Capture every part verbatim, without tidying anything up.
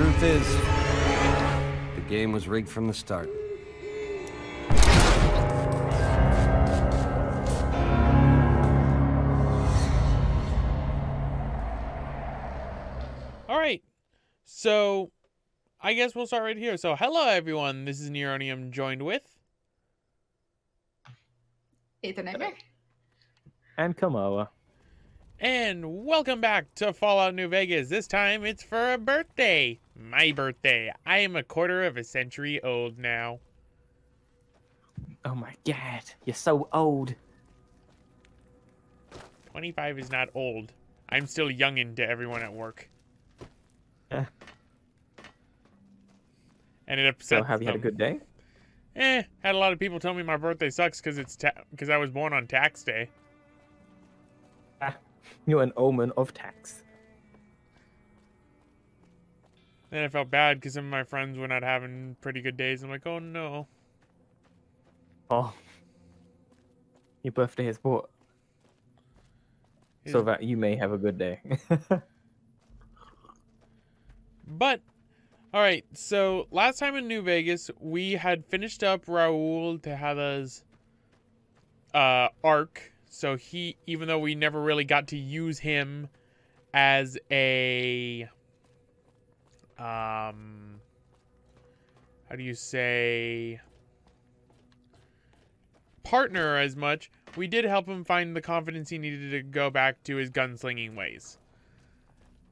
Truth is, the game was rigged from the start. All right, so I guess we'll start right here. So hello everyone, this is neronium joined with Aether Nightmare and Kamoa. And welcome back to Fallout New Vegas. This time it's for a birthday. My birthday. I am a quarter of a century old now. Oh my god. You're so old. twenty-five is not old. I'm still youngin' to everyone at work. Eh. And it upsets. So have you them. had a good day? Eh. Had a lot of people tell me my birthday sucks because it's because I was born on tax day. Ah. You're an omen of tax. Then I felt bad because some of my friends were not having pretty good days. I'm like, oh no. Oh. Your birthday is bought. Is... so that you may have a good day. But, alright, so last time in New Vegas, we had finished up Raul Tejada's uh, arc. So he, even though we never really got to use him as a, um, how do you say, partner as much, we did help him find the confidence he needed to go back to his gunslinging ways.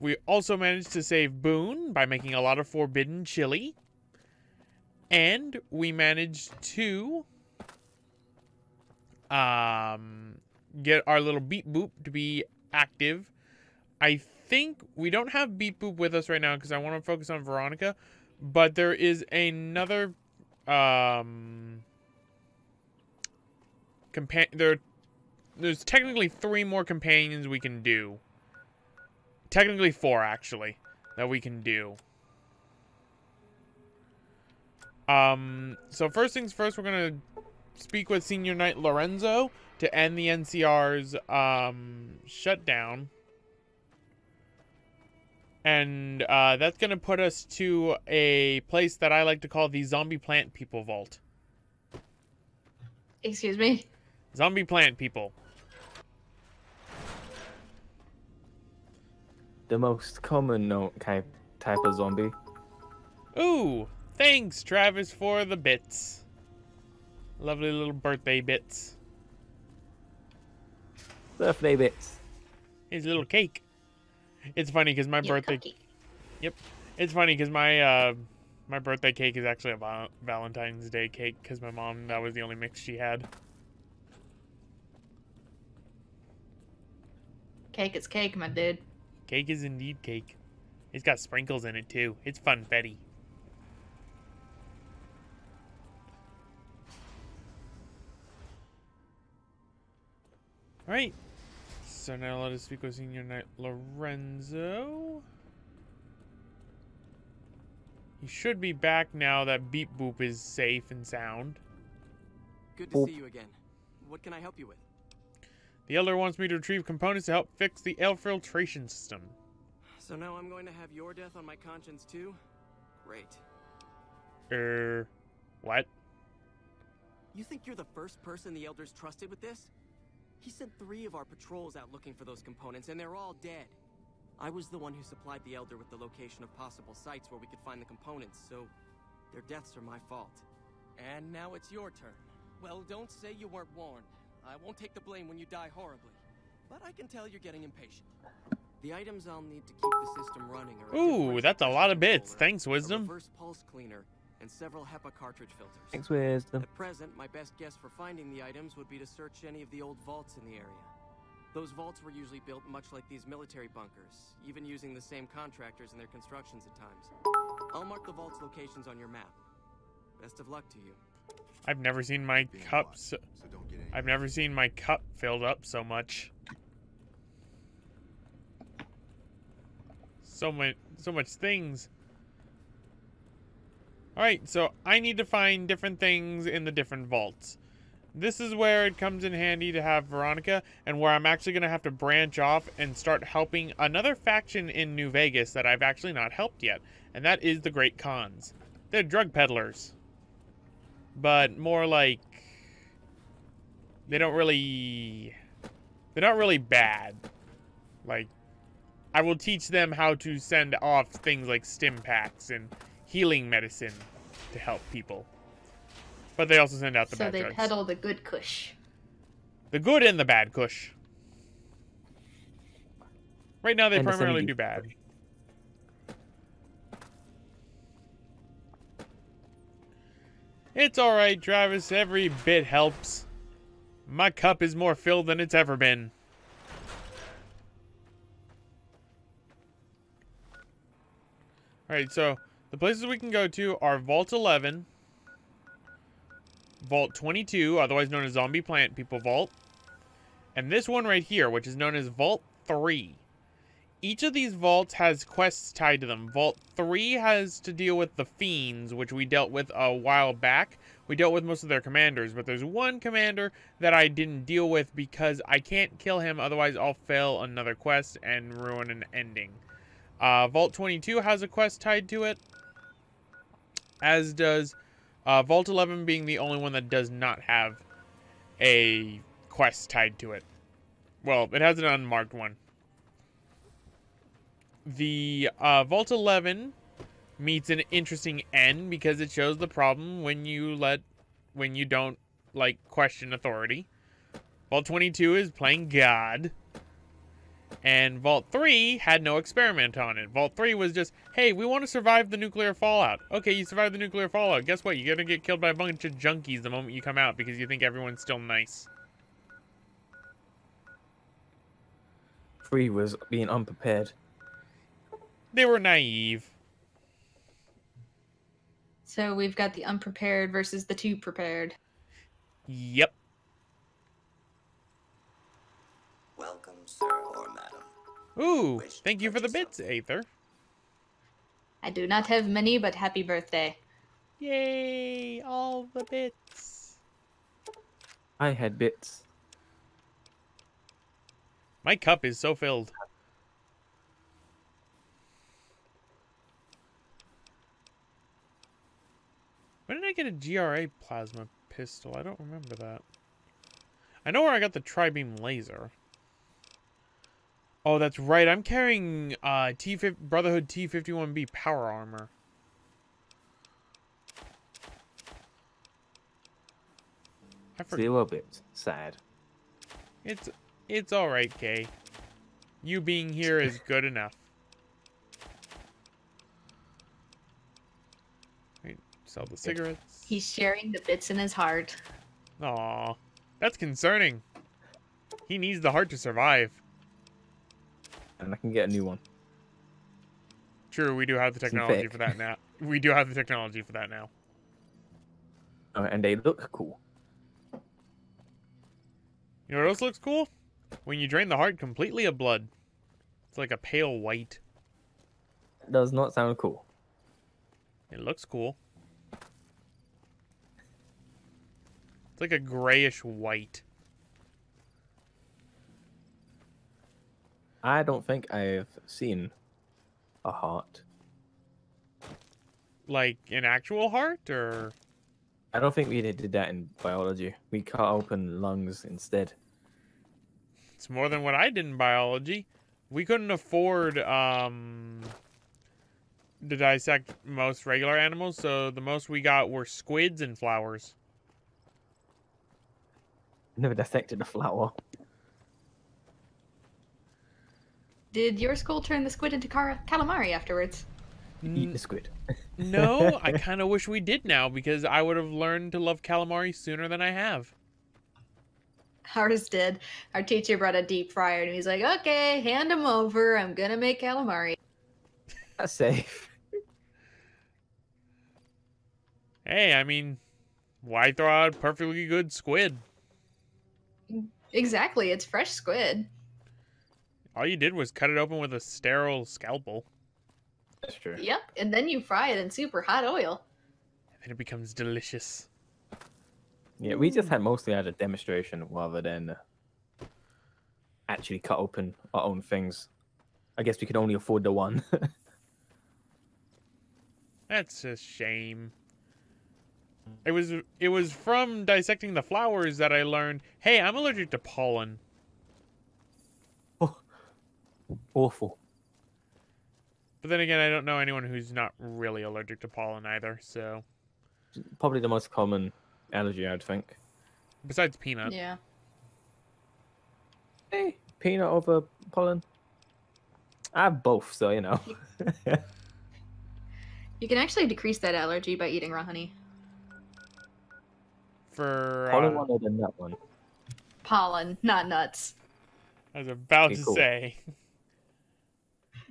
We also managed to save Boone by making a lot of forbidden chili. And we managed to, um... get our little Beep Boop to be active. I think we don't have Beep Boop with us right now because I want to focus on Veronica. But there is another um, companion. There, there's technically three more companions we can do. Technically four, actually, that we can do. Um. So first things first, we're gonna speak with Senior Knight Lorenzo to end the N C R's um, shutdown. And uh, that's going to put us to a place that I like to call the Zombie Plant People Vault. Excuse me? Zombie Plant People. The most common no type of zombie. Ooh, thanks, Travis, for the bits. Lovely little birthday bits. Birthday bits. His little cake. It's funny because my yeah, birthday. Cookie. Yep, it's funny because my uh, my birthday cake is actually a Valentine's Day cake because my mom, that was the only mix she had. Cake is cake, my dude. Cake is indeed cake. It's got sprinkles in it too. It's funfetti. All right. So now let us speak with Senior Knight Lorenzo. He should be back now that Beep Boop is safe and sound. Good to Boop. see you again. What can I help you with? The Elder wants me to retrieve components to help fix the air filtration system. So now I'm going to have your death on my conscience too? Great. Er, what? You think you're the first person the Elder's trusted with this? He sent three of our patrols out looking for those components, and they're all dead. I was the one who supplied the Elder with the location of possible sites where we could find the components, so their deaths are my fault. And now it's your turn. Well, don't say you weren't warned. I won't take the blame when you die horribly, but I can tell you're getting impatient. The items I'll need to keep the system running are... Ooh, that's a lot of bits. Thanks, Wisdom. A reverse pulse cleaner and several HEPA cartridge filters. Thanks, Wisdom. At present, my best guess for finding the items would be to search any of the old vaults in the area. Those vaults were usually built much like these military bunkers, even using the same contractors in their constructions at times. I'll mark the vault's locations on your map. Best of luck to you. I've never seen my cups... I've never seen my cup filled up so much. So much, so much things. Alright, so I need to find different things in the different vaults. this is where it comes in handy to have Veronica, and where I'm actually going to have to branch off and start helping another faction in New Vegas that I've actually not helped yet, and that is the Great Khans. They're drug peddlers, but more like they don't really, they're not really bad. Like, I will teach them how to send off things like stim packs and healing medicine to help people. But they also send out the so bad drugs. So they peddle the good kush. The good and the bad kush. Right now they and primarily do bad. It's alright, Travis. Every bit helps. My cup is more filled than it's ever been. Alright, so the places we can go to are Vault eleven, Vault twenty-two, otherwise known as Zombie Plant People Vault, and this one right here, which is known as Vault three. Each of these vaults has quests tied to them. Vault three has to deal with the Fiends, which we dealt with a while back. We dealt with most of their commanders, but there's one commander that I didn't deal with because I can't kill him, otherwise I'll fail another quest and ruin an ending. Uh, Vault twenty-two has a quest tied to it, as does... Uh, Vault eleven being the only one that does not have a quest tied to it. Well, it has an unmarked one. The uh, Vault eleven meets an interesting end because it shows the problem when you let, when you don't like question authority. Vault twenty-two is playing God, and Vault three had no experiment on it. Vault three was just, hey, we want to survive the nuclear fallout. Okay, you survive the nuclear fallout. Guess what? You're gonna get killed by a bunch of junkies the moment you come out because you think everyone's still nice. Three was being unprepared. They were naive. So we've got the unprepared versus the two prepared. Yep. Welcome, sir or madam. Ooh, thank you for the bits, Aether. I do not have many, but happy birthday. Yay, all the bits. I had bits. My cup is so filled. When did I get a G R A plasma pistol? I don't remember that. I know where I got the tri-beam laser. Oh, that's right. I'm carrying uh, T Brotherhood T fifty-one B power armor. I forgot. Zero bits. Sad. It's it's all right, Kay. You being here is good enough. Sell the cigarettes. He's sharing the bits in his heart. Aw, that's concerning. He needs the heart to survive. And I can get a new one. True, we do have the technology for that now. We do have the technology for that now. Uh, and they look cool. You know what else looks cool? When you drain the heart completely of blood. It's like a pale white. That does not sound cool. It looks cool. It's like a grayish white. I don't think I've seen a heart. Like an actual heart, or? I don't think we did that in biology. We cut open lungs instead. It's more than what I did in biology. We couldn't afford um, to dissect most regular animals, so the most we got were squids and flowers. Never dissected a flower. Did your school turn the squid into car calamari afterwards? You eat the squid. No, I kind of wish we did now, because I would have learned to love calamari sooner than I have. Ours did. Our teacher brought a deep fryer, and he's like, okay, hand him over. I'm going to make calamari. That's safe. Hey, I mean, why throw out perfectly good squid? Exactly, it's fresh squid. All you did was cut it open with a sterile scalpel. That's true. Yep, and then you fry it in super hot oil. And then it becomes delicious. Yeah, we just had mostly had a demonstration rather than actually cut open our own things. I guess we could only afford the one. That's a shame. It was it was from dissecting the flowers that I learned, hey, I'm allergic to pollen. Oh, awful. But then again, I don't know anyone who's not really allergic to pollen either, so... Probably the most common allergy, I'd think. Besides peanut. Yeah. Hey, peanut over pollen. I have both, so, you know. You can actually decrease that allergy by eating raw honey. For, pollen uh, one or the nut one? Pollen, not nuts. I was about okay, to cool. say.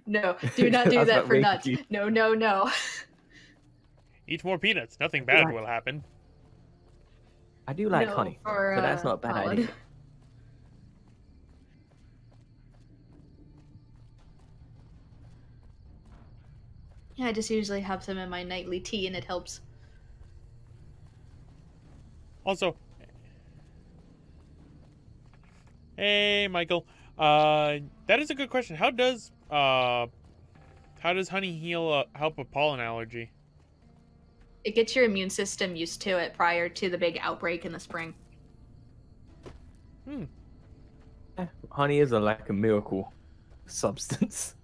No, do not do that for nuts. You... No, no, no. Eat more peanuts. Nothing bad yeah. will happen. I do like no, honey, for, but that's not a bad pollen. idea. Yeah, I just usually have some in my nightly tea, and it helps. Also, hey Michael, uh, that is a good question. How does uh, how does honey heal uh, help with pollen allergy? It gets your immune system used to it prior to the big outbreak in the spring. Hmm. Yeah, honey is a, like a miracle substance.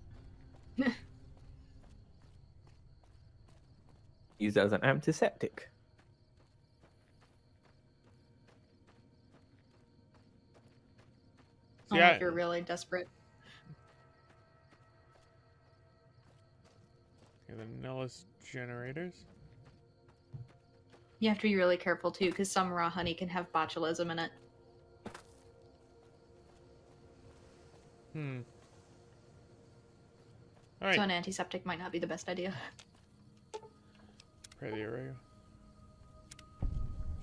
Used as an antiseptic. Yeah. If you're really desperate. Okay, the Nellis generators. You have to be really careful too, because some raw honey can have botulism in it. Hmm. All right. So an antiseptic might not be the best idea. Pray the array.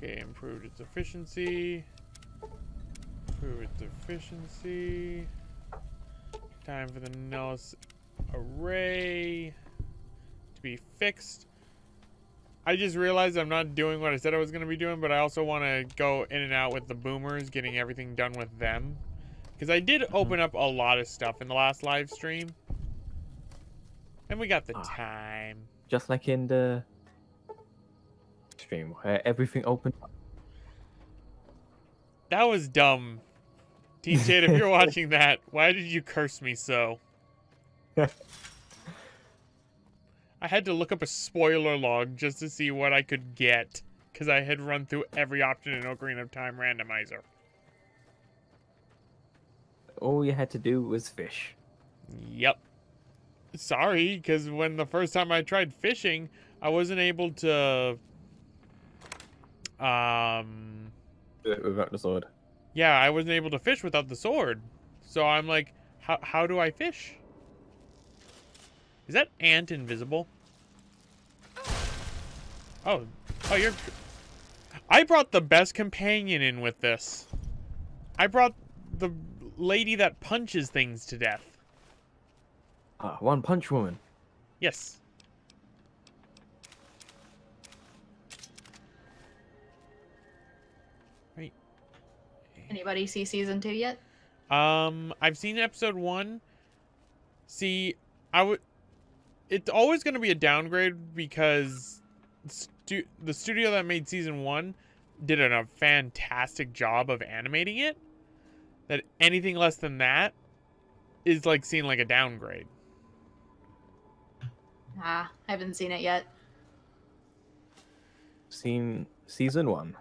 Okay, improved its efficiency. Improve its efficiency. Time for the Nellis array to be fixed. I just realized I'm not doing what I said I was going to be doing, but I also want to go in and out with the Boomers, getting everything done with them. Because I did open up a lot of stuff in the last live stream. And we got the oh, time. Just like in the stream, where everything opened up. That was dumb. Tshade, if you're watching that, why did you curse me so? I had to look up a spoiler log just to see what I could get, because I had run through every option in Ocarina of Time randomizer. All you had to do was fish. Yep. Sorry, because when the first time I tried fishing, I wasn't able to... Um... without the sword. Yeah, I wasn't able to fish without the sword. So I'm like, how how do I fish? Is that ant invisible? Oh. Oh, you're... I brought the best companion in with this. I brought the lady that punches things to death. Ah, uh, one punch woman. Yes. Anybody see season two yet? Um, I've seen episode one. See, I would. It's always going to be a downgrade because stu the studio that made season one did a fantastic job of animating it. That anything less than that is like seen like a downgrade. Ah, I haven't seen it yet. Seen season one.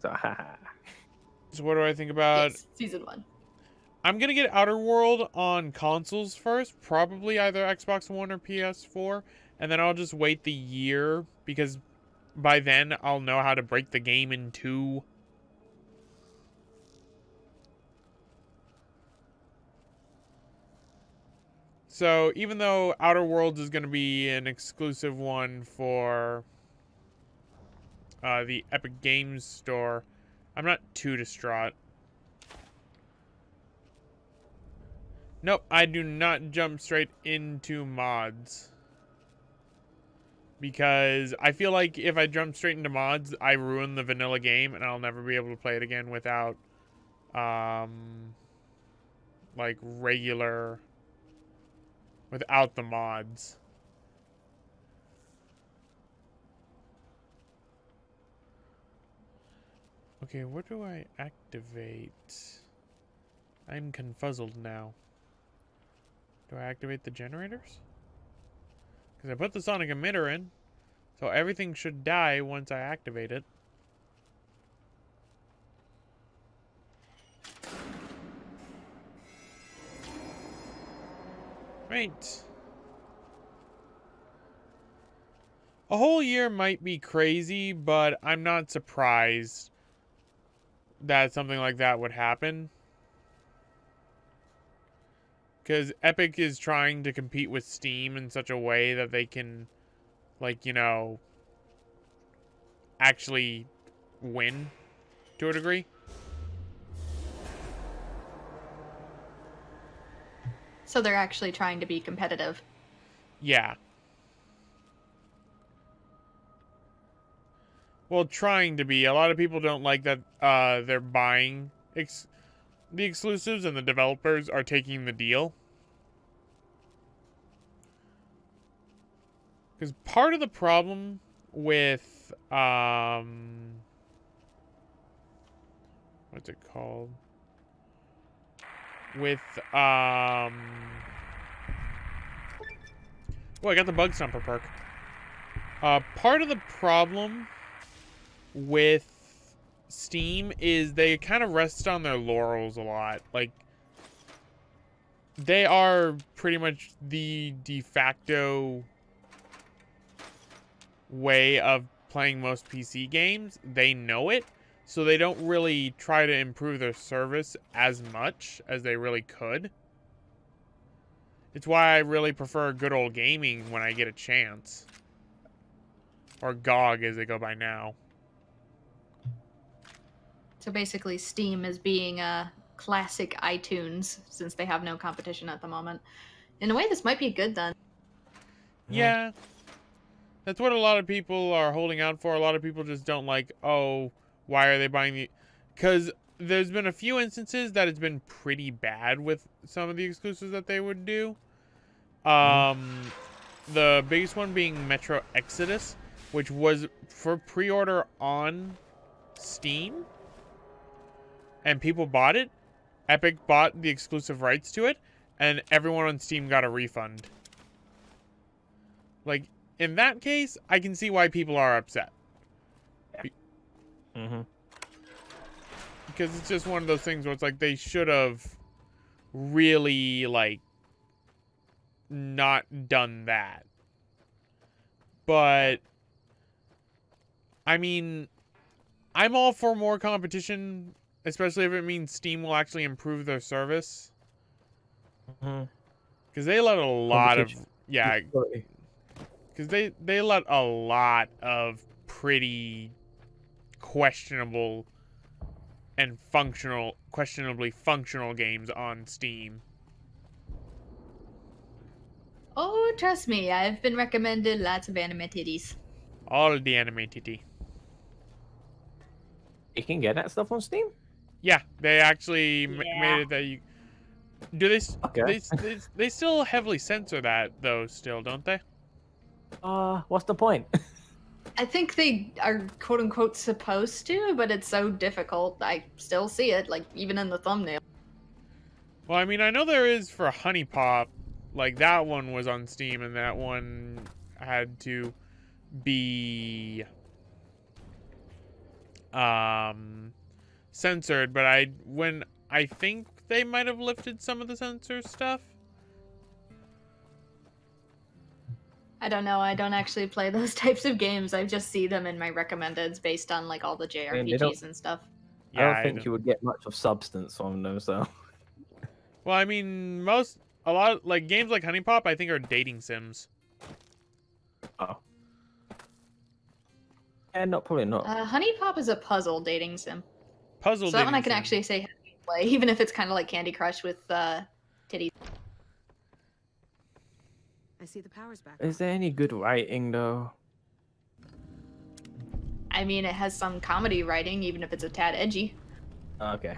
So haha. So what do I think about yes, season one? I'm gonna get Outer World on consoles first, probably either Xbox One or P S four, and then I'll just wait the year because by then I'll know how to break the game in two. So even though Outer Worlds is gonna be an exclusive one for uh, the Epic Games Store, I'm not too distraught. Nope, I do not jump straight into mods. because I feel like if I jump straight into mods, I ruin the vanilla game and I'll never be able to play it again without um, like regular, without the mods. Okay, what do I activate? I'm confuzzled now. Do I activate the generators? Because I put the sonic emitter in, so everything should die once I activate it. Right. A whole year might be crazy, but I'm not surprised that something like that would happen, because Epic is trying to compete with Steam in such a way that they can, like, you know, actually win to a degree. So they're actually trying to be competitive. Yeah. Well, trying to be. A lot of people don't like that uh, they're buying ex the exclusives and the developers are taking the deal. Because part of the problem with... Um, what's it called? With... Um, oh, I got the Bug Stomper perk. Uh, part of the problem... with Steam is they kind of rest on their laurels a lot. Like, they are pretty much the de facto way of playing most P C games. They know it, so they don't really try to improve their service as much as they really could. It's why I really prefer good old gaming when I get a chance. Or G O G as they go by now. So basically, Steam is being a classic iTunes since they have no competition at the moment. In a way, this might be good then. Yeah. That's what a lot of people are holding out for. A lot of people just don't like, oh, why are they buying the... Because there's been a few instances that it's been pretty bad with some of the exclusives that they would do. Um, mm. The biggest one being Metro Exodus, which was for pre-order on Steam. And people bought it. Epic bought the exclusive rights to it. And everyone on Steam got a refund. Like, in that case, I can see why people are upset. Be mm-hmm. Because it's just one of those things where it's like, they should have really, like, not done that. But, I mean, I'm all for more competition... especially if it means Steam will actually improve their service. Because mm-hmm. they let a lot of... Yeah. Because they, they let a lot of pretty questionable and functional... questionably functional games on Steam. Oh, trust me. I've been recommended lots of anime titties. All the anime titty. You can get that stuff on Steam? Yeah, they actually yeah. made it that you do. They okay. they, they they still heavily censor that though, still, don't they? Uh, what's the point? I think they are quote unquote supposed to, but it's so difficult. I still see it, like even in the thumbnail. Well, I mean, I know there is for Honeypop, like that one was on Steam, and that one had to be um. censored, but I when I think they might have lifted some of the censor stuff. I don't know. I don't actually play those types of games. I just see them in my recommendeds based on like all the J R P Gs I mean, and stuff. Yeah, I don't I think don't. you would get much of substance on them. So, well, I mean, most a lot of, like games like Honeypop, I think are dating sims. Oh. And yeah, not probably not. Uh, Honeypop is a puzzle dating sim. Puzzle so that one I can actually say play, even if it's kind of like Candy Crush with uh, titties. I see the power's back. Is there any good writing though? I mean, it has some comedy writing, even if it's a tad edgy. Okay.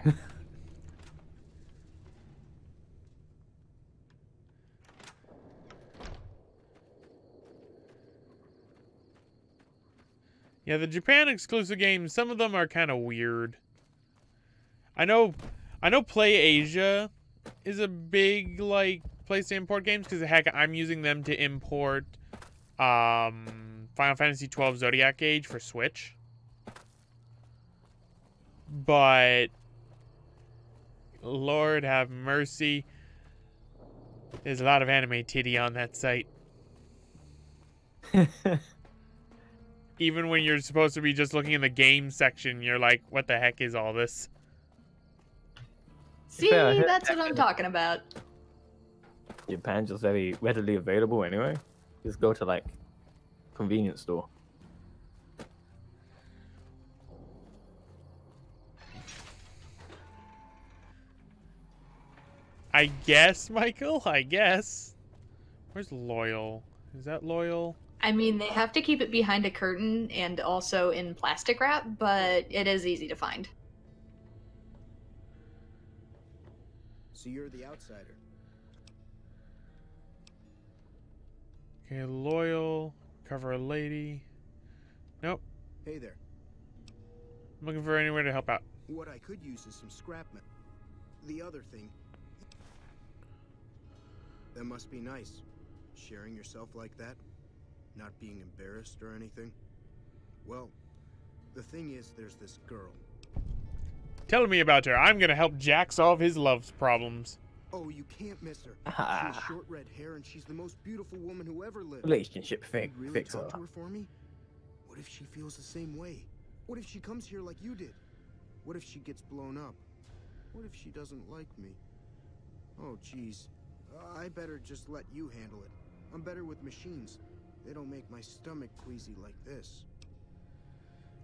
Yeah, the Japan exclusive games, some of them are kind of weird. I know, I know PlayAsia is a big, like, place to import games, because heck, I'm using them to import um, Final Fantasy twelve Zodiac Age for Switch. But, Lord have mercy, there's a lot of anime titty on that site. Even when you're supposed to be just looking in the game section, you're like, what the heck is all this? See, that's what I'm talking about. Japan's just very readily available anyway. Just go to, like, convenience store. I guess, Michael, I guess. Where's Loyal? Is that Loyal? I mean, they have to keep it behind a curtain and also in plastic wrap, but it is easy to find. So you're the outsider. Okay, Loyal, cover a lady. Nope. Hey there. I'm looking for anywhere to help out. What I could use is some scrap metal. The other thing. That must be nice. Sharing yourself like that. Not being embarrassed or anything. Well, the thing is, there's this girl. Tell me about her. I'm gonna help Jack solve his love's problems. Oh, you can't miss her. Ah. She has short red hair and she's the most beautiful woman who ever lived. Relationship fix. Really fix talk her. to her for me? What if she feels the same way? What if she comes here like you did? What if she gets blown up? What if she doesn't like me? Oh, jeez. Uh, I better just let you handle it. I'm better with machines. They don't make my stomach queasy like this.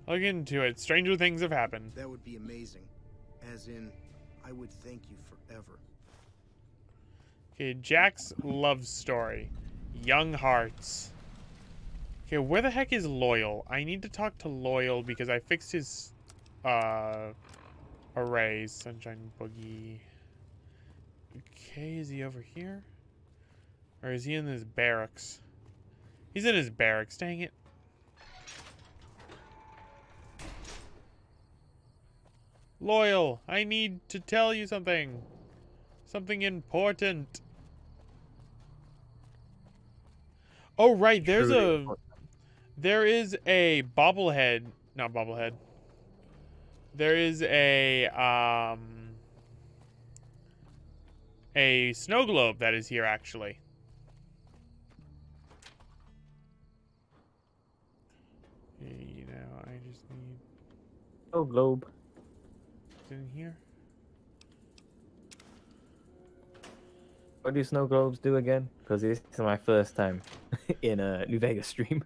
Look into it. Stranger things have happened. That would be amazing. As in, I would thank you forever. Okay, Jack's love story. Young hearts. Okay, where the heck is Loyal? I need to talk to Loyal because I fixed his uh, arrays. Sunshine Boogie. Okay, is he over here? Or is he in his barracks? He's in his barracks, dang it. Loyal, I need to tell you something. Something important. Oh, right, there's a... There is a bobblehead. Not bobblehead. There is a... Um, a snow globe that is here, actually. You know, I just need... Oh, globe. It's in here. What do snow globes do again? Because this is my first time in a New Vegas stream.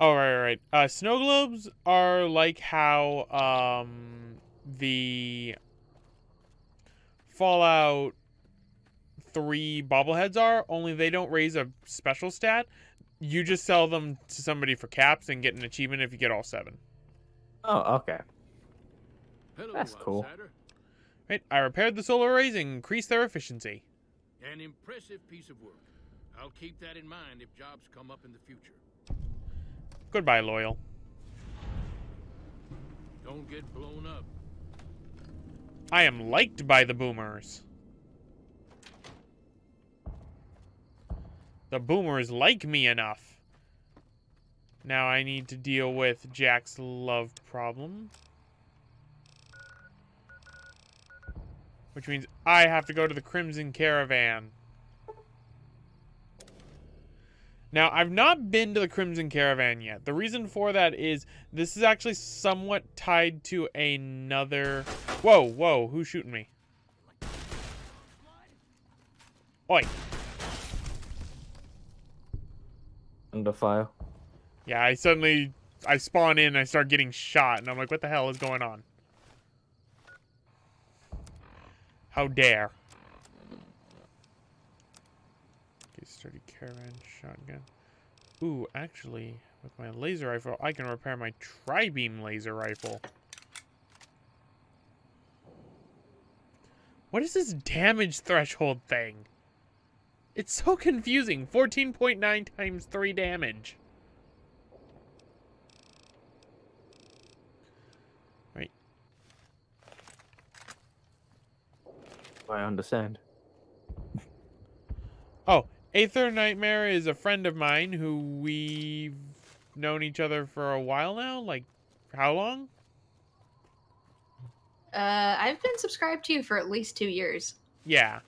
Oh, right, right, right. Uh, snow globes are like how um, the Fallout three bobbleheads are, only they don't raise a special stat. You just sell them to somebody for caps and get an achievement if you get all seven. Oh, okay. Hello, that's cool. Outsider. Right, I repaired the solar arrays and increased their efficiency. An impressive piece of work. I'll keep that in mind if jobs come up in the future. Goodbye, Loyal. Don't get blown up. I am liked by the Boomers. The Boomers like me enough. Now I need to deal with Jack's love problem. Which means I have to go to the Crimson Caravan. Now, I've not been to the Crimson Caravan yet. The reason for that is this is actually somewhat tied to another... Whoa, whoa, who's shooting me? Oi. Under fire. Yeah, I suddenly... I spawn in and I start getting shot. And I'm like, what the hell is going on? How dare. Okay, sturdy caravan shotgun. Ooh, actually, With my laser rifle, I can repair my tri-beam laser rifle. What is this damage threshold thing? It's so confusing. fourteen point nine times three damage. Right. I understand. Oh, Aether Nightmare is a friend of mine who we've known each other for a while now. Like, how long? Uh, I've been subscribed to you for at least two years. Yeah.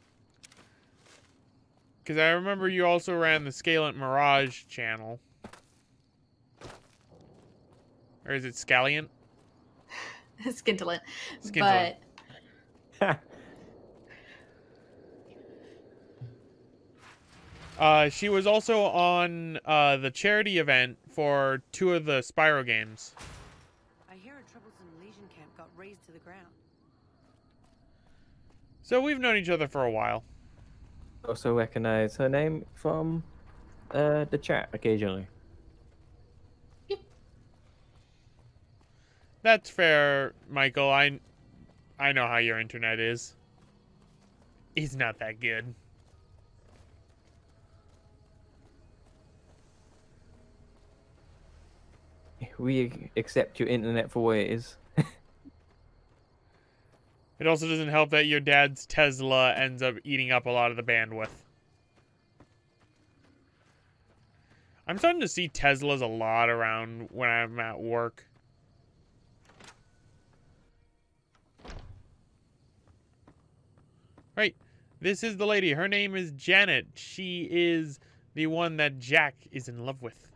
Because I remember you also ran the Scalant Mirage channel. Or is it Scalliant? Skintillant. Skintillant. But... uh, she was also on uh, the charity event for two of the Spyro games. Raised to the ground. So we've known each other for a while. Also recognize her name from uh, the chat occasionally. Yep. That's fair, Michael. I I know how your internet is. It's not that good. We accept your internet for what it is. It also doesn't help that your dad's Tesla ends up eating up a lot of the bandwidth. I'm starting to see Teslas a lot around when I'm at work. Right. This is the lady. Her name is Janet. She is the one that Jack is in love with.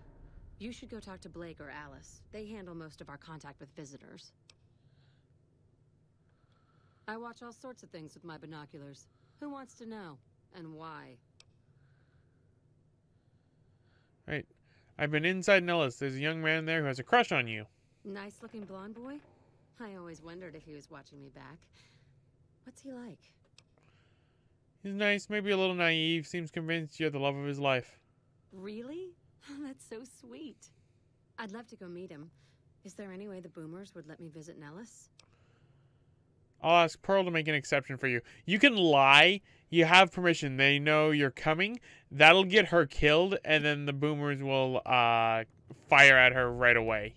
You should go talk to Blake or Alice. They handle most of our contact with visitors. I watch all sorts of things with my binoculars. Who wants to know? And why? Right. I've been inside Nellis. There's a young man there who has a crush on you. Nice-looking blonde boy? I always wondered if he was watching me back. What's he like? He's nice, maybe a little naive. Seems convinced you're the love of his life. Really? That's so sweet. I'd love to go meet him. Is there any way the Boomers would let me visit Nellis? I'll ask Pearl to make an exception for you. You can lie. You have permission. They know you're coming. That'll get her killed, and then the Boomers will uh, fire at her right away.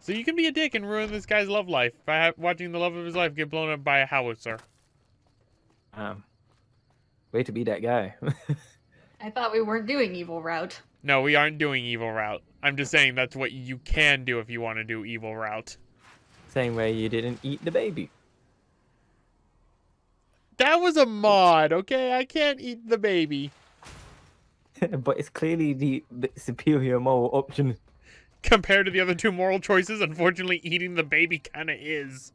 So you can be a dick and ruin this guy's love life by watching the love of his life get blown up by a howitzer. Um, way to be that guy. I thought we weren't doing evil route. No, we aren't doing evil route. I'm just saying that's what you can do if you want to do evil route. Same way you didn't eat the baby. That was a mod, okay? I can't eat the baby. But it's clearly the, the superior moral option. Compared to the other two moral choices, unfortunately, eating the baby kind of is.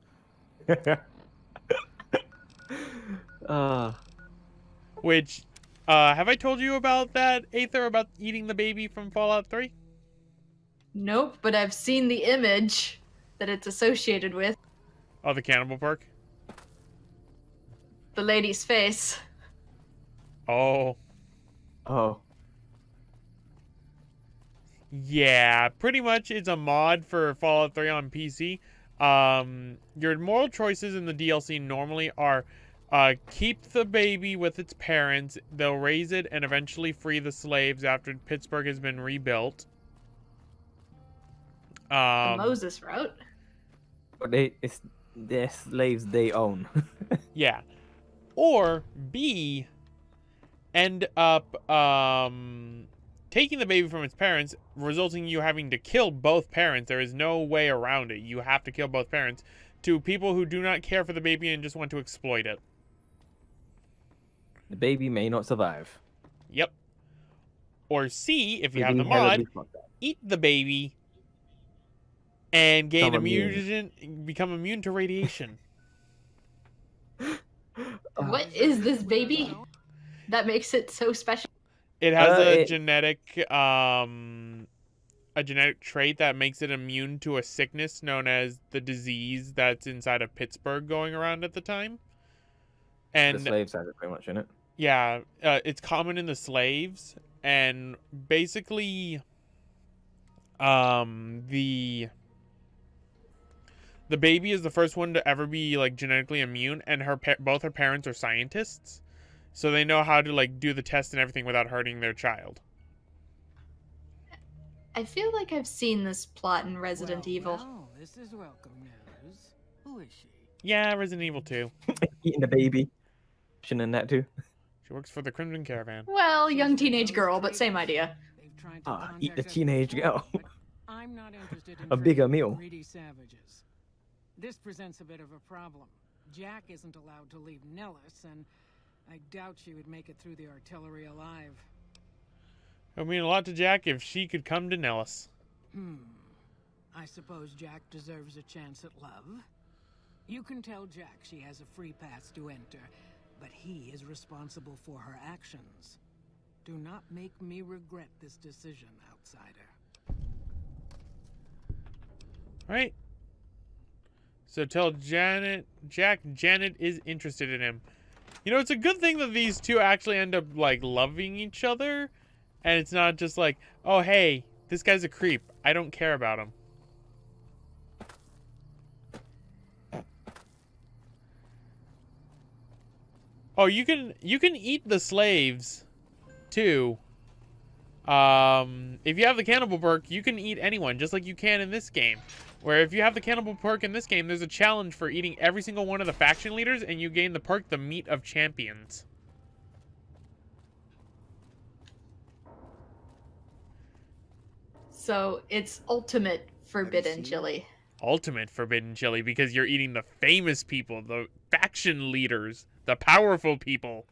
uh. Which, uh, have I told you about that, Aether, about eating the baby from Fallout three? Nope, but I've seen the image that it's associated with. Oh, the cannibal perk? The lady's face. Oh. Oh. Yeah, pretty much it's a mod for Fallout three on P C. Um, your moral choices in the D L C normally are uh, keep the baby with its parents, they'll raise it and eventually free the slaves after Pittsburgh has been rebuilt. Um, the Moses route. But they, it's they're slaves they own. Yeah. Or B, end up um, taking the baby from its parents, resulting in you having to kill both parents. There is no way around it. You have to kill both parents to people who do not care for the baby and just want to exploit it. The baby may not survive. Yep. Or C, if you have the mod, eat the baby and gain immune, become immune to radiation. What is this baby that makes it so special? It has uh, a it... genetic, um, a genetic trait that makes it immune to a sickness known as the disease that's inside of Pittsburgh going around at the time. And the slaves had it pretty much in it. Yeah, uh, it's common in the slaves, and basically, Um, the the baby is the first one to ever be like genetically immune, and her pa both her parents are scientists, so they know how to like do the test and everything without hurting their child. I feel like I've seen this plot in Resident well, Evil. Well, this is welcome news. Who is she? Yeah, Resident Evil two. Eating the baby. She's in that too. She works for the Crimson Caravan. Well, young teenage girl, but same idea. Ah, uh, eat the teenage girl. I'm not interested in a bigger meal. Greedy savages. This presents a bit of a problem. Jack isn't allowed to leave Nellis, and I doubt she would make it through the artillery alive. It would mean a lot to Jack if she could come to Nellis. Hmm. I suppose Jack deserves a chance at love. You can tell Jack she has a free pass to enter, but he is responsible for her actions. Do not make me regret this decision, outsider. Right. So tell Janet, Jack, Janet is interested in him. You know, it's a good thing that these two actually end up, like, loving each other. And it's not just like, oh, hey, this guy's a creep. I don't care about him. Oh, you can you can eat the slaves, too. Um, if you have the cannibal perk, you can eat anyone, just like you can in this game. Where if you have the cannibal perk in this game, there's a challenge for eating every single one of the faction leaders, and you gain the perk, the Meat of Champions. So it's ultimate forbidden chili. Ultimate forbidden chili because you're eating the famous people, the faction leaders, the powerful people.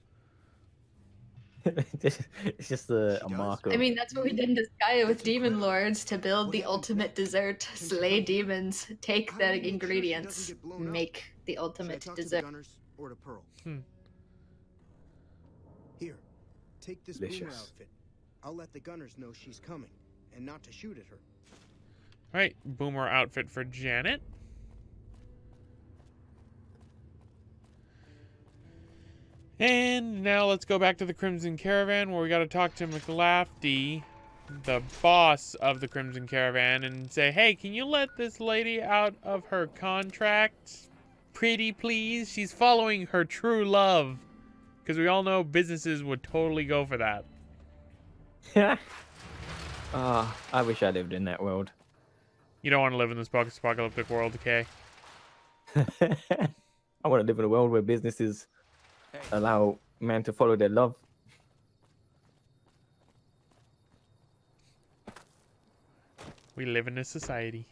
It's just a, a marker. I mean, that's what we did in Disgaea with Demon Lords to build the ultimate dessert. Slay demons, take the ingredients, make the ultimate dessert. Hmm. Here, take this boomer outfit. I'll let the gunners know she's coming. And not to shoot at her. All right, boomer outfit for Janet. And now let's go back to the Crimson Caravan, where we got to talk to McLafferty, the boss of the Crimson Caravan, and say, hey, can you let this lady out of her contract? Pretty please. She's following her true love. Because we all know businesses would totally go for that. Yeah. Ah, uh, I wish I lived in that world. You don't want to live in this apocalyptic world, okay? I want to live in a world where businesses allow men to follow their love. We live in a society.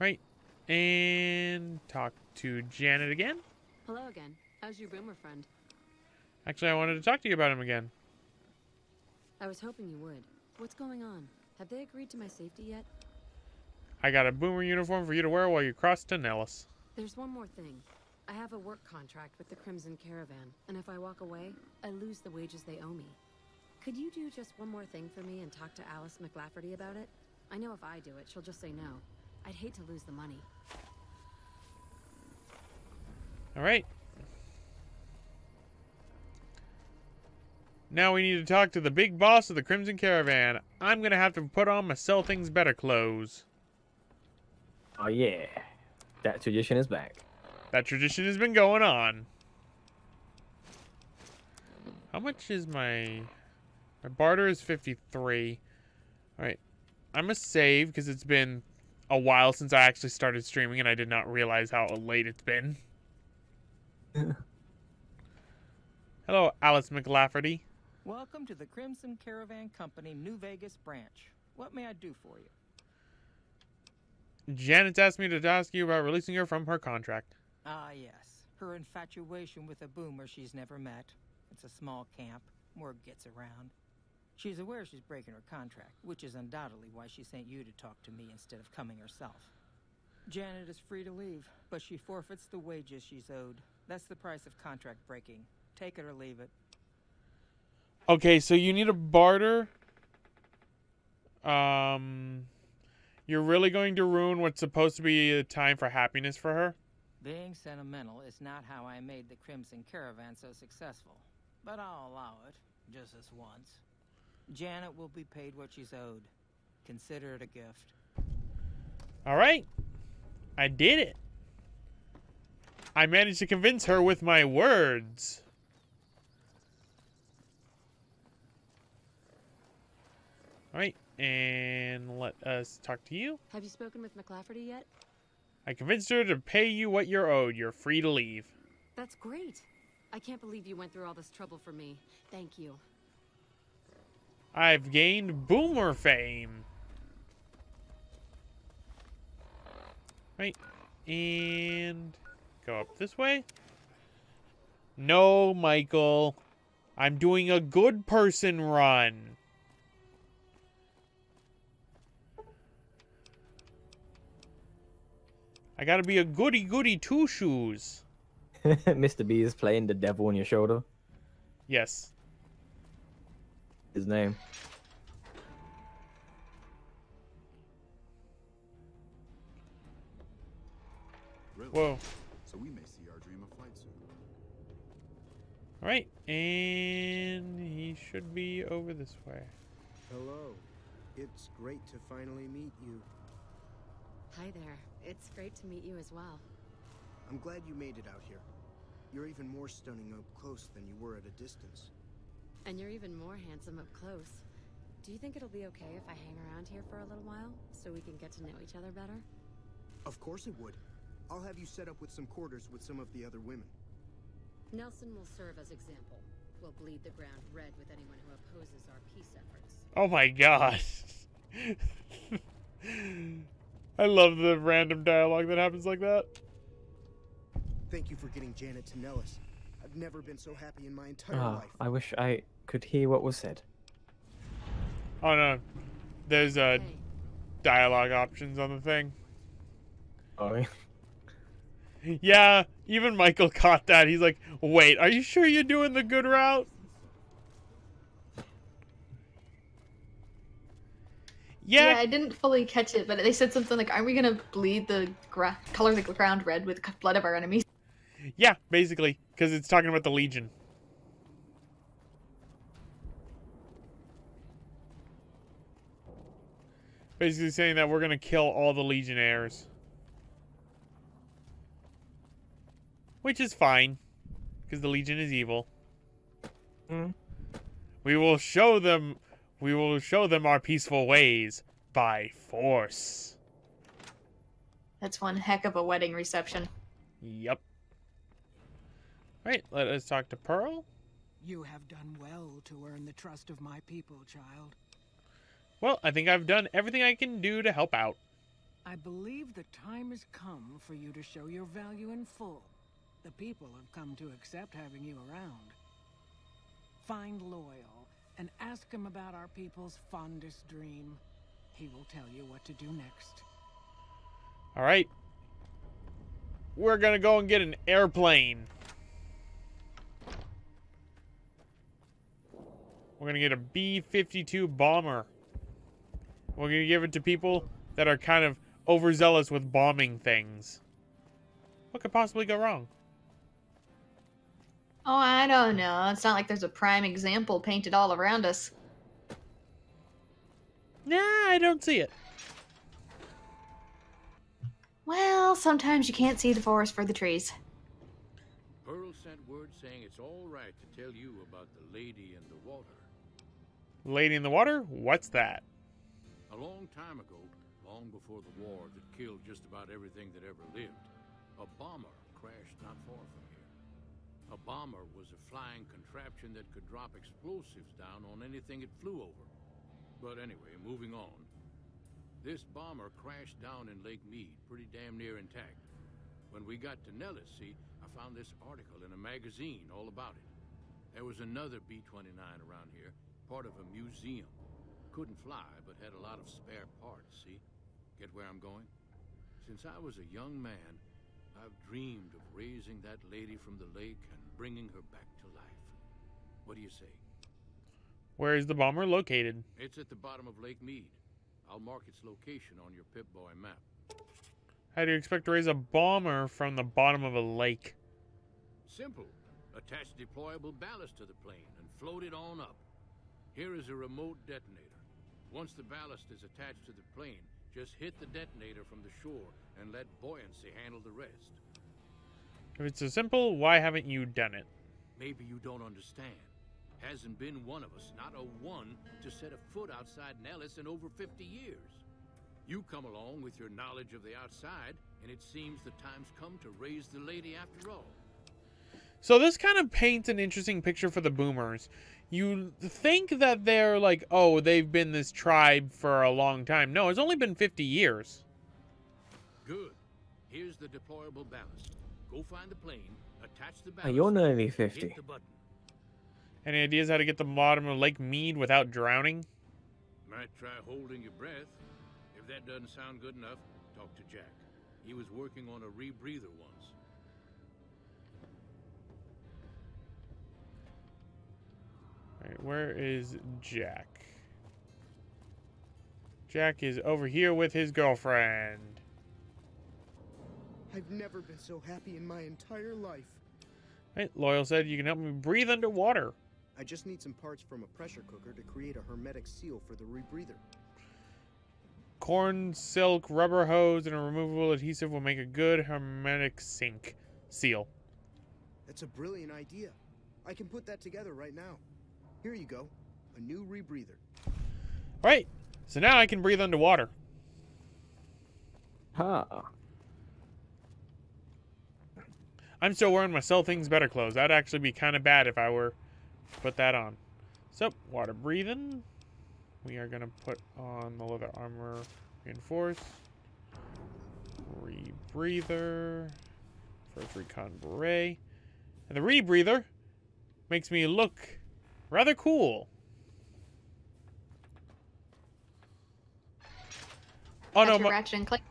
Right. And talk to Janet again. Hello again. How's your boomer friend? Actually, I wanted to talk to you about him again. I was hoping you would. What's going on? Have they agreed to my safety yet? I got a boomer uniform for you to wear while you cross to Nellis. There's one more thing. I have a work contract with the Crimson Caravan, and if I walk away, I lose the wages they owe me. Could you do just one more thing for me and talk to Alice McLafferty about it? I know if I do it, she'll just say no. I'd hate to lose the money. All right. Now we need to talk to the big boss of the Crimson Caravan. I'm going to have to put on my sell things better clothes. Oh, yeah. That tradition is back. That tradition has been going on. How much is my... My barter is fifty-three. All right. I'm going to save because it's been a while since I actually started streaming and I did not realize how late it's been. Hello, Alice McLafferty. Welcome to the Crimson Caravan Company, New Vegas branch. What may I do for you? Janet's asked me to ask you about releasing her from her contract. Ah, yes. Her infatuation with a boomer she's never met. It's a small camp. Word gets around. She's aware she's breaking her contract, which is undoubtedly why she sent you to talk to me instead of coming herself. Janet is free to leave, but she forfeits the wages she's owed. That's the price of contract breaking. Take it or leave it. Okay, so you need a barter. Um, you're really going to ruin what's supposed to be a time for happiness for her? Being sentimental is not how I made the Crimson Caravan so successful. But I'll allow it, just this once. Janet will be paid what she's owed. Consider it a gift. All right. I did it. I managed to convince her with my words. All right. And let us talk to you. Have you spoken with McLafferty yet? I convinced her to pay you what you're owed. You're free to leave. That's great. I can't believe you went through all this trouble for me. Thank you. I've gained Boomer fame. Right. And go up this way. No, Michael. I'm doing a good person run. I gotta be a goody goody two shoes. Mister B is playing the devil on your shoulder. Yes. His name. Really? Whoa. So we may see our dream of flight soon. All right, and he should be over this way. Hello. It's great to finally meet you. Hi there. It's great to meet you as well. I'm glad you made it out here. You're even more stunning up close than you were at a distance. And you're even more handsome up close. Do you think it'll be okay if I hang around here for a little while, so we can get to know each other better? Of course it would. I'll have you set up with some quarters with some of the other women. Nelson will serve as example. We'll bleed the ground red with anyone who opposes our peace efforts. Oh my gosh. I love the random dialogue that happens like that. Thank you for getting Janet to Nellis. I've never been so happy in my entire oh, life. I wish I could hear what was said. Oh no. There's uh, hey. dialogue options on the thing. Oh yeah. Yeah, even Michael caught that. He's like, wait, are you sure you're doing the good route? Yeah. Yeah, I didn't fully catch it, but they said something like, aren't we going to bleed the gra color the ground red with blood of our enemies? Yeah, basically, because it's talking about the Legion. Basically saying that we're going to kill all the Legionnaires. Which is fine, because the Legion is evil. Mm. We will show them, we will show them our peaceful ways by force. That's one heck of a wedding reception. Yep. Right, let us talk to Pearl. You have done well to earn the trust of my people, child. Well, I think I've done everything I can do to help out. I believe the time has come for you to show your value in full. The people have come to accept having you around. Find Loyal and ask him about our people's fondest dream. He will tell you what to do next. All right. We're going to go and get an airplane. We're going to get a B fifty-two bomber. We're going to give it to people that are kind of overzealous with bombing things. What could possibly go wrong? Oh, I don't know. It's not like there's a prime example painted all around us. Nah, I don't see it. Well, sometimes you can't see the forest for the trees. Pearl sent word saying it's all right to tell you about the lady in the water. Lady in the water? What's that? A long time ago, long before the war that killed just about everything that ever lived, a bomber crashed not far from here. A bomber was a flying contraption that could drop explosives down on anything it flew over. But anyway, moving on. This bomber crashed down in Lake Mead, pretty damn near intact. When we got to Nellis, see, I found this article in a magazine all about it. There was another B twenty-nine around here, part of a museum. Couldn't fly, but had a lot of spare parts, see? Get where I'm going? Since I was a young man, I've dreamed of raising that lady from the lake and bringing her back to life. What do you say? Where is the bomber located? It's at the bottom of Lake Mead. I'll mark its location on your Pip-Boy map. How do you expect to raise a bomber from the bottom of a lake? Simple. Attach deployable ballast to the plane and float it on up. Here is a remote detonator. Once the ballast is attached to the plane, just hit the detonator from the shore and let buoyancy handle the rest. If it's so simple, why haven't you done it? Maybe you don't understand. Hasn't been one of us, not a one, to set a foot outside Nellis in over fifty years. You come along with your knowledge of the outside, and it seems the time's come to raise the lady after all. So this kind of paints an interesting picture for the Boomers. You think that they're like, oh, they've been this tribe for a long time. No, it's only been fifty years. Good. Here's the deployable ballast. Go find the plane, attach the ballast. Oh, you're nearly fifty. Hit the button. Any ideas how to get to the bottom of Lake Mead without drowning? Might try holding your breath. If that doesn't sound good enough, talk to Jack. He was working on a rebreather once. Alright, where is Jack? Jack is over here with his girlfriend. I've never been so happy in my entire life. Right, Loyal said you can help me breathe underwater. I just need some parts from a pressure cooker to create a hermetic seal for the rebreather. Corn, silk, rubber hose, and a removable adhesive will make a good hermetic sink seal. That's a brilliant idea. I can put that together right now. Here you go. A new rebreather. Alright, so now I can breathe underwater. Huh. I'm still wearing my Sell Things Better clothes. That'd actually be kind of bad if I were to put that on. So, water breathing. We are going to put on the leather armor reinforce. Rebreather. First recon beret. And the rebreather makes me look rather cool. Oh no. My... And click.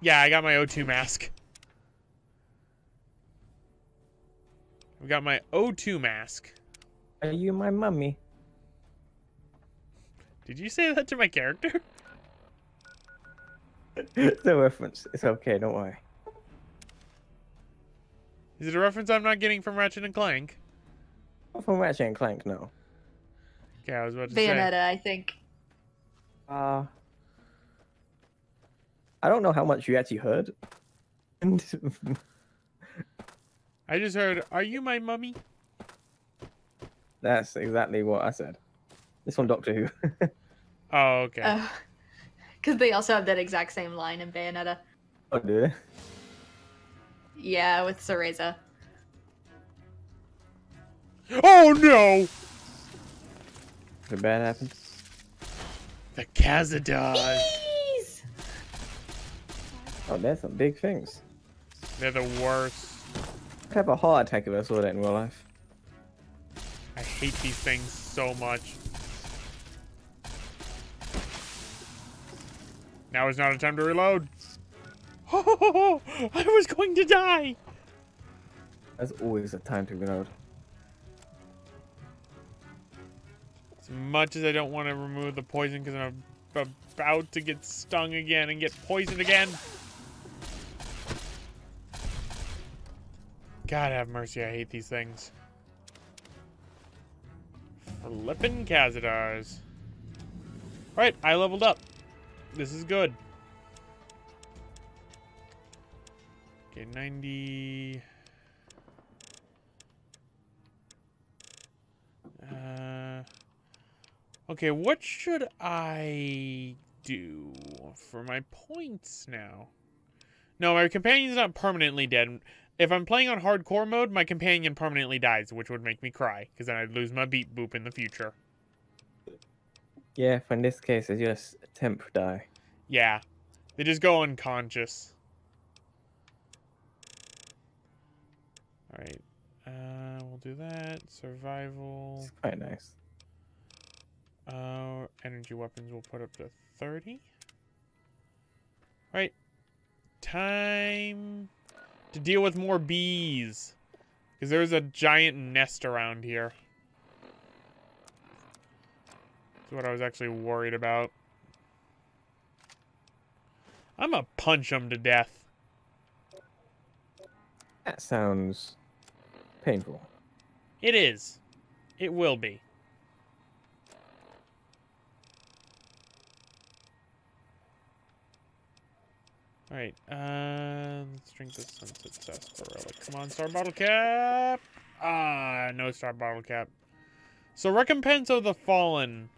Yeah, I got my O two mask. We got my O two mask. Are you my mummy? Did you say that to my character? No reference. It's okay, don't worry. Is it a reference I'm not getting from Ratchet and Clank? Not from Ratchet and Clank, no. Okay, I was about to Bayonetta, say. I think. Uh, I don't know how much you actually heard. I just heard, are you my mummy? That's exactly what I said. It's from Doctor Who. Oh, okay. Because uh, they also have that exact same line in Bayonetta. Oh, do they? Yeah, with Cereza. Oh, no! Did bad happen? The Cazadores. Oh, they're some big things. They're the worst. I'd have a heart attack if I saw that in real life. I hate these things so much. Now is not a time to reload. Oh, I was going to die. That's always a time to reload. As much as I don't want to remove the poison because I'm about to get stung again and get poisoned again. God have mercy, I hate these things. Flippin' Cazadores. Alright, I leveled up. This is good. Okay, ninety... Uh... Okay, what should I do for my points now? No, my companion's not permanently dead. If I'm playing on hardcore mode, my companion permanently dies, which would make me cry, because then I'd lose my Beep Boop in the future. Yeah, for in this case, it's just a temp die. Yeah, they just go unconscious. Alright, uh, we'll do that. Survival. It's quite nice. Uh, energy weapons we'll put up to thirty. Alright, time to deal with more bees, because there's a giant nest around here. That's what I was actually worried about. I'm gonna punch them to death. That sounds painful. It is. It will be. Alright, uh, let's drink this sunset sarsaparilla. Come on, star bottle cap! Ah, no star bottle cap. So, Recompense of the Fallen.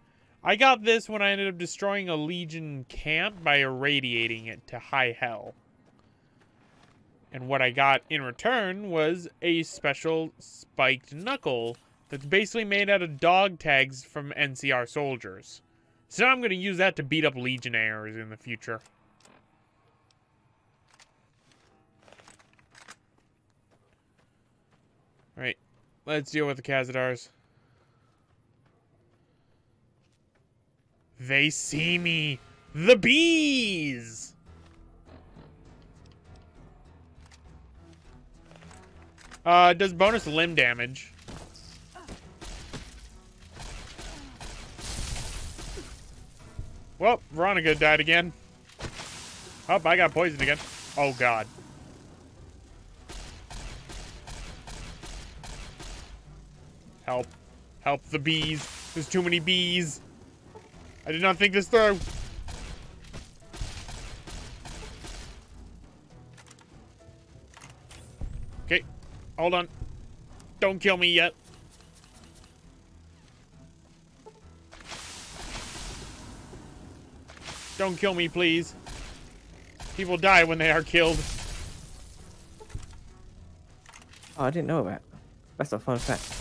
I got this when I ended up destroying a Legion camp by irradiating it to high hell. And what I got in return was a special spiked knuckle that's basically made out of dog tags from N C R soldiers. So I'm going to use that to beat up Legionnaires in the future. Alright, let's deal with the Cazadores. They see me! The bees! Uh, does bonus limb damage. Well, Veronica died again. Oh, I got poisoned again. Oh, God. Help. Help the bees. There's too many bees. I did not think this through. Okay. Hold on. Don't kill me yet. Don't kill me, please. People die when they are killed. Oh, I didn't know that. That's a fun fact.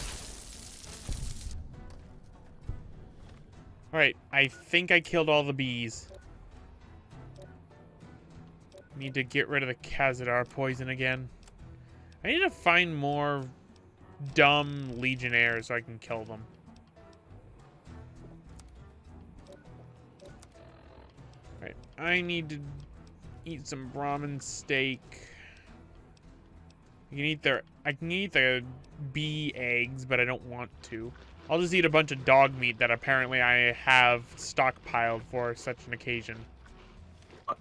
Alright, I think I killed all the bees. Need to get rid of the Cazador poison again. I need to find more dumb Legionnaires so I can kill them. I need to eat some Brahmin steak. I can eat their, I can eat the bee eggs, but I don't want to. I'll just eat a bunch of dog meat that apparently I have stockpiled for such an occasion.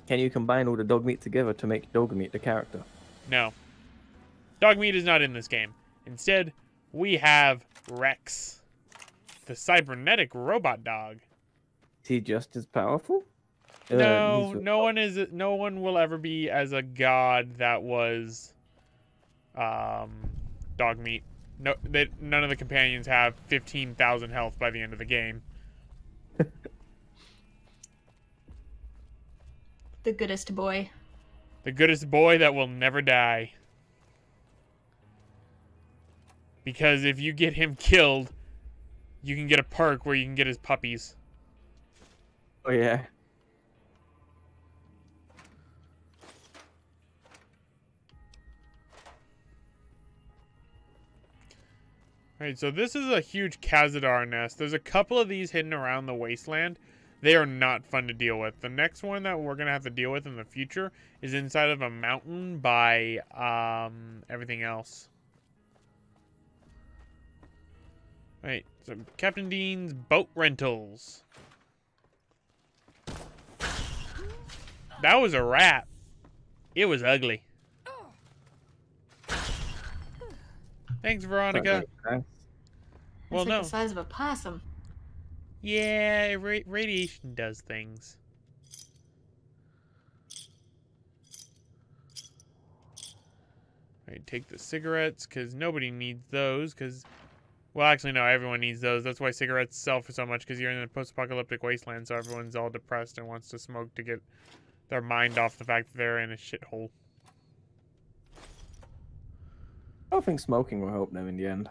Can you combine all the dog meat together to make dog meat the character? No. Dog meat is not in this game. Instead, we have Rex, the cybernetic robot dog. Is he just as powerful? No, uh, no one is. No one will ever be as a god that was, um, dog meat. No, they, none of the companions have fifteen thousand health by the end of the game. The goodest boy. The goodest boy that will never die. Because if you get him killed, you can get a perk where you can get his puppies. Oh yeah. Alright, so this is a huge Cazador nest. There's a couple of these hidden around the wasteland. They are not fun to deal with. The next one that we're going to have to deal with in the future is inside of a mountain by um, everything else. Alright, so Captain Dean's boat rentals. That was a rat. It was ugly. Thanks, Veronica. Well, like no. The size of a possum. Yeah, ra radiation does things. All right, take the cigarettes, because nobody needs those. Because, well, actually, no, everyone needs those. That's why cigarettes sell for so much, because you're in a post-apocalyptic wasteland, so everyone's all depressed and wants to smoke to get their mind off the fact that they're in a shithole. I don't think smoking will help them in the end.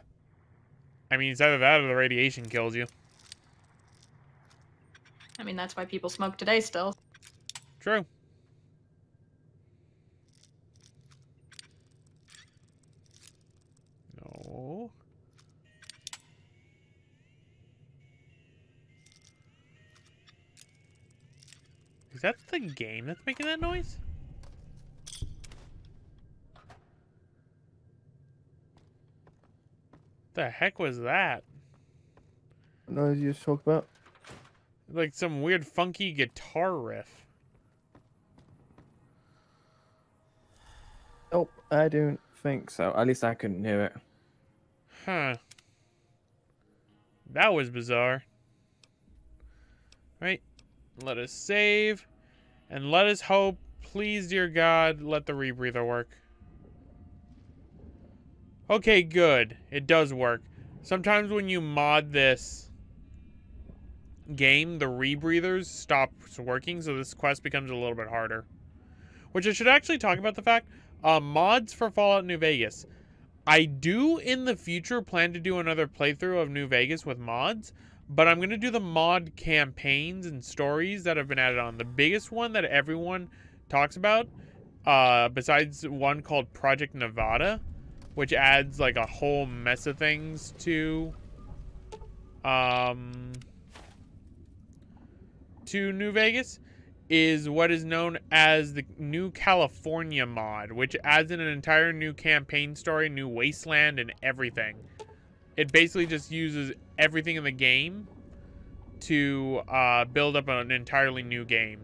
I mean, it's either that or the radiation kills you. I mean, that's why people smoke today still. True. No. Is that the game that's making that noise? The heck was that? What noise you just talked about? Like some weird funky guitar riff. Nope, I don't think so. At least I couldn't hear it. Huh. That was bizarre. Right, let us save. And let us hope Please, dear God, let the rebreather work. Okay, good. It does work. Sometimes when you mod this game, the rebreathers stops working, so this quest becomes a little bit harder. Which I should actually talk about the fact, uh, mods for Fallout New Vegas. I do, in the future, plan to do another playthrough of New Vegas with mods, but I'm going to do the mod campaigns and stories that have been added on. The biggest one that everyone talks about, uh, besides one called Project Nevada, which adds like a whole mess of things to, um, to New Vegas, is what is known as the New California mod, which adds in an entire new campaign story, new wasteland, and everything. It basically just uses everything in the game to uh, build up an entirely new game.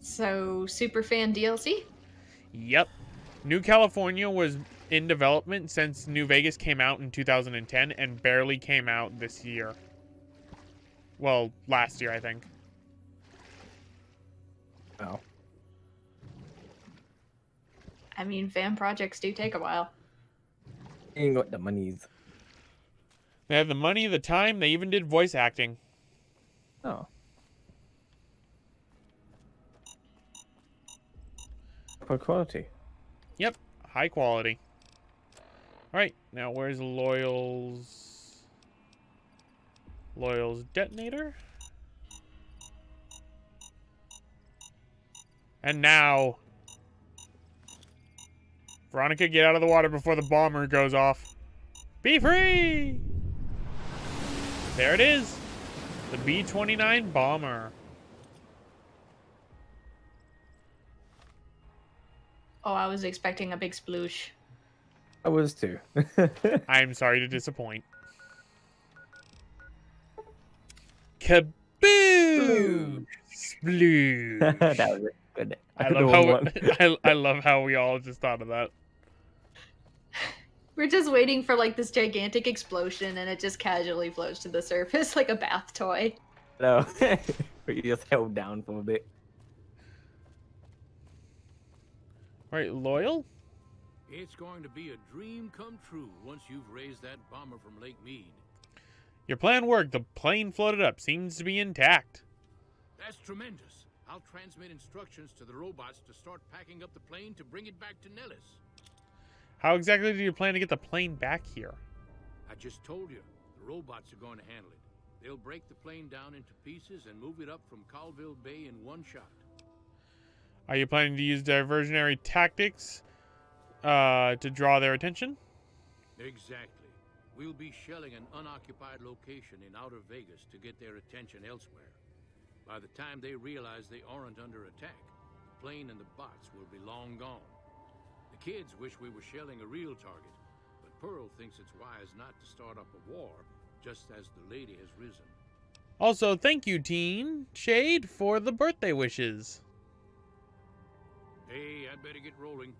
So, Superfan D L C? Yep. New California was in development since New Vegas came out in two thousand ten and barely came out this year. Well, last year, I think. Oh. I mean, fan projects do take a while. They got the monies. They have the money, the time, they even did voice acting. Oh. For quality. Yep, high quality. Alright, now where's Loyal's... Loyal's detonator? And now... Veronica, get out of the water before the bomber goes off. Be free! There it is! The B twenty-nine bomber. Oh, I was expecting a big sploosh. I was too. I'm sorry to disappoint. Kaboom! Sploosh. Sploosh. That was a good. I love, how we, I, I love how we all just thought of that. We're just waiting for like this gigantic explosion and it just casually floats to the surface like a bath toy. No. You just held down for a bit. Alright, Loyal? It's going to be a dream come true once you've raised that bomber from Lake Mead. Your plan worked. The plane floated up. Seems to be intact. That's tremendous. I'll transmit instructions to the robots to start packing up the plane to bring it back to Nellis. How exactly do you plan to get the plane back here? I just told you. The robots are going to handle it. They'll break the plane down into pieces and move it up from Colville Bay in one shot. Are you planning to use diversionary tactics uh, to draw their attention? Exactly. We'll be shelling an unoccupied location in Outer Vegas to get their attention elsewhere. By the time they realize they aren't under attack, the plane and the bots will be long gone. The kids wish we were shelling a real target, but Pearl thinks it's wise not to start up a war just as the lady has risen. Also, thank you, Teen Tshade, for the birthday wishes. Hey, I'd better get rolling.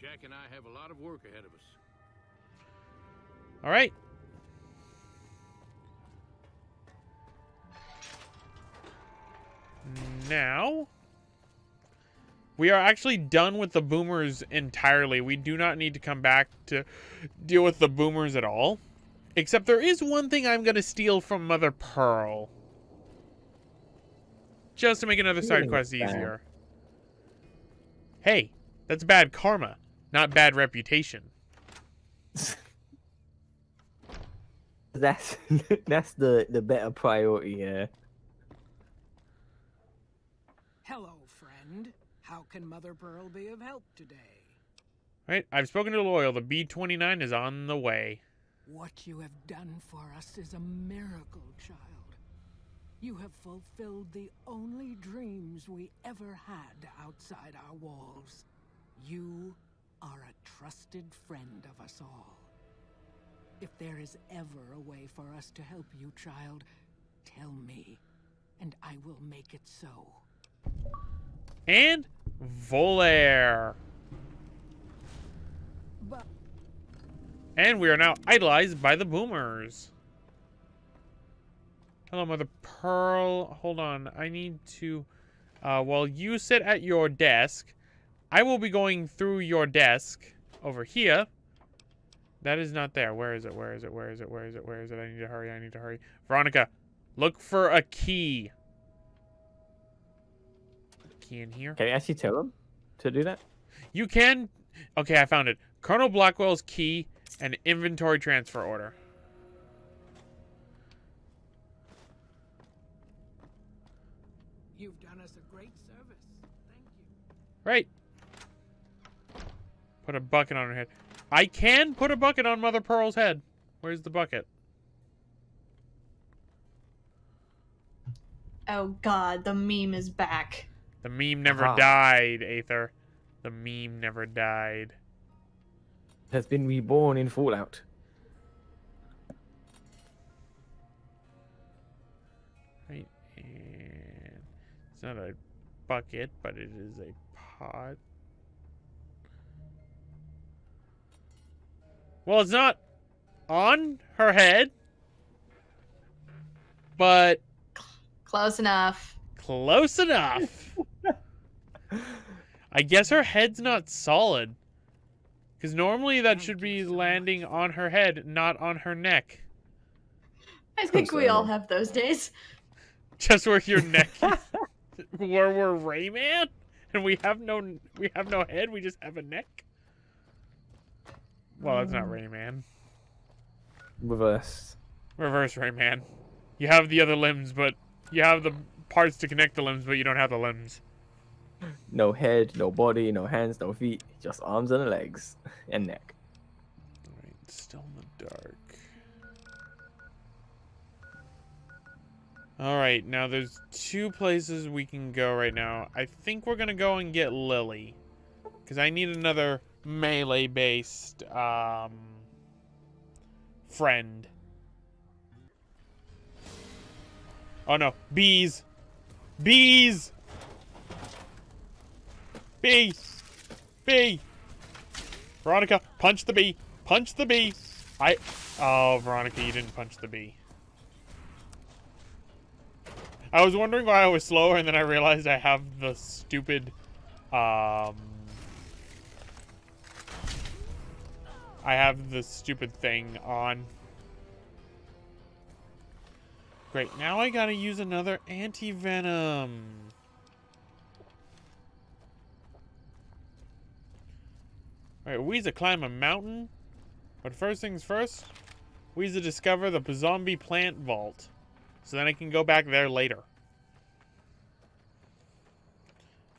Jack and I have a lot of work ahead of us. All right. Now, we are actually done with the Boomers entirely. We do not need to come back to deal with the Boomers at all. Except there is one thing I'm going to steal from Mother Pearl. Just to make another side quest easier. Hey, that's bad karma, not bad reputation. That's that's the the better priority here. Hello, friend. How can Mother Pearl be of help today? Right, I've spoken to Loyal. The B twenty-nine is on the way. What you have done for us is a miracle, child. You have fulfilled the only dreams we ever had outside our walls. You are a trusted friend of us all. If there is ever a way for us to help you, child, tell me, and I will make it so. And volair. But and we are now idolized by the Boomers. Hello, Mother Pearl. Hold on. I need to Uh, while you sit at your desk, I will be going through your desk over here. That is not there. Where is it? Where is it? Where is it? Where is it? Where is it? I need to hurry. I need to hurry. Veronica, look for a key. A key in here. Can I actually tell him to do that? You can. Okay, I found it. Colonel Blackwell's key and inventory transfer order. You've done us a great service. Thank you. Right. Put a bucket on her head. I can put a bucket on Mother Pearl's head. Where's the bucket? Oh god, the meme is back. The meme never oh. died, Aether. The meme never died. Has been reborn in Fallout. Right, and it's not a bucket, but it is a pot. Well, it's not on her head, but... Close enough. Close enough. I guess her head's not solid. Because normally that should be landing on her head, not on her neck. I think we all have those days. Just where your neck is. Where we're Rayman? And we have no we have no head, we just have a neck. Well, that's not Rayman. Reverse. Reverse Rayman. You have the other limbs, but you have the parts to connect the limbs, but you don't have the limbs. No head, no body, no hands, no feet, just arms and legs and neck. All right, still in the dark. All right, now there's two places we can go right now. I think we're gonna go and get Lily, because I need another melee-based um, friend. Oh no, bees, bees. Bee! Bee! Veronica, punch the bee! Punch the bee! I... Oh, Veronica, you didn't punch the bee. I was wondering why I was slower, and then I realized I have the stupid... Um... I have the stupid thing on. Great, now I gotta use another anti-venom. Alright, we's a climb a mountain, but first things first, we's to discover the zombie plant vault, so then I can go back there later.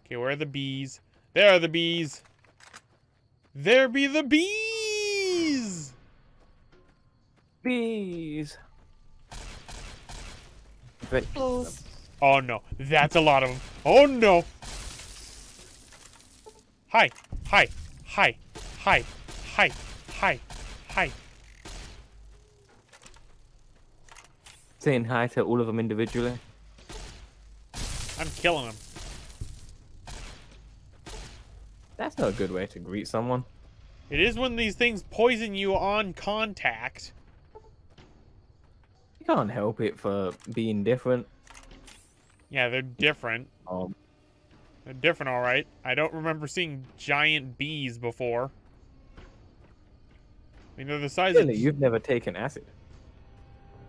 Okay, where are the bees? There are the bees! There be the bees! Bees! Oh, oh no, that's a lot of them. Oh no! Hi, hi, hi. Hi, hi, hi, hi. Saying hi to all of them individually. I'm killing them. That's not a good way to greet someone. It is when these things poison you on contact. You can't help it for being different. Yeah, they're different. Um, they're different, all right. I don't remember seeing giant bees before. I mean, they're the size really, of... You've never taken acid.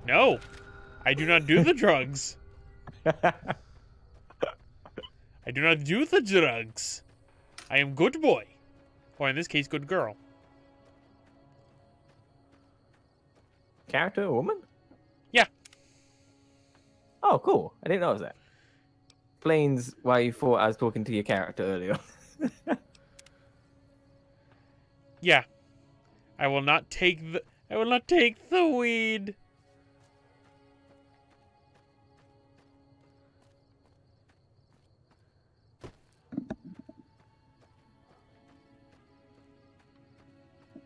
No. I do not do the drugs. I do not do the drugs. I am good boy. Or in this case, good girl. Character, a woman? Yeah. Oh, cool. I didn't notice that. Explains why you thought I was talking to your character earlier. Yeah. I will not take the I will not take the weed.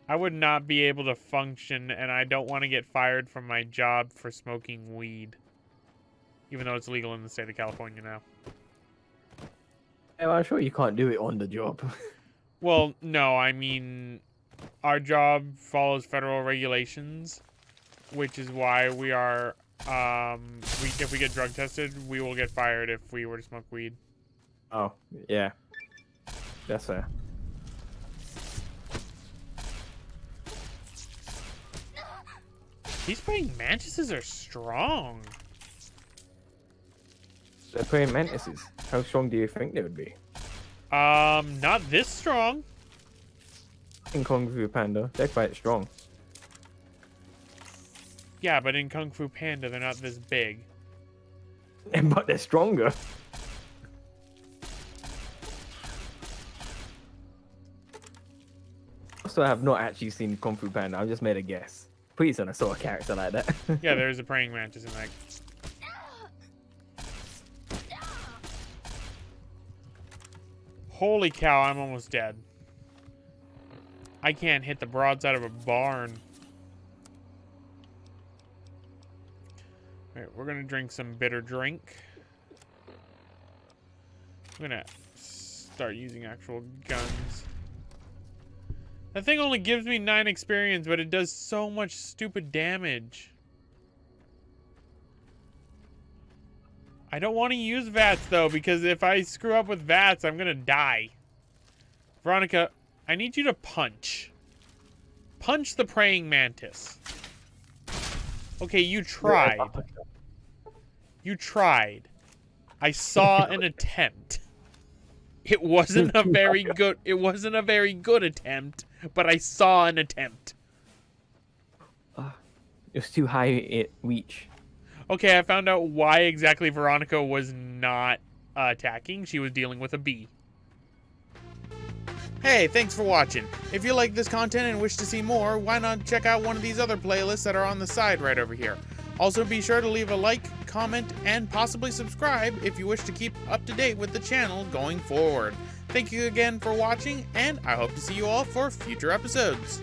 I would not be able to function, and I don't want to get fired from my job for smoking weed. Even though it's legal in the state of California now. I'm sure you can't do it on the job. Well, no, I mean... Our job follows federal regulations, which is why we are, um, we, if we get drug tested, we will get fired if we were to smoke weed. Oh, yeah. That's fair. These praying mantises are strong. They're praying mantises. How strong do you think they would be? Um, not this strong. In Kung Fu Panda, they're quite strong. Yeah, but in Kung Fu Panda, they're not this big. But they're stronger. Also, I have not actually seen Kung Fu Panda. I've just made a guess. Please don't have saw a character like that. Yeah, there's a praying mantis in like. Holy cow, I'm almost dead. I can't hit the broadside of a barn. Alright, we're gonna drink some bitter drink. I'm gonna start using actual guns. That thing only gives me nine experience, but it does so much stupid damage. I don't want to use VATS, though, because if I screw up with VATS, I'm going to die. Veronica, I need you to punch. Punch the praying mantis. Okay, you tried. You tried. I saw an attempt. It wasn't a very good, it wasn't a very good attempt, but I saw an attempt. Uh, it was too high it reach. Okay, I found out why exactly Veronica was not uh, attacking. She was dealing with a bee. Hey, thanks for watching. If you like this content and wish to see more, why not check out one of these other playlists that are on the side right over here. Also, be sure to leave a like, comment, and possibly subscribe if you wish to keep up to date with the channel going forward. Thank you again for watching, and I hope to see you all for future episodes.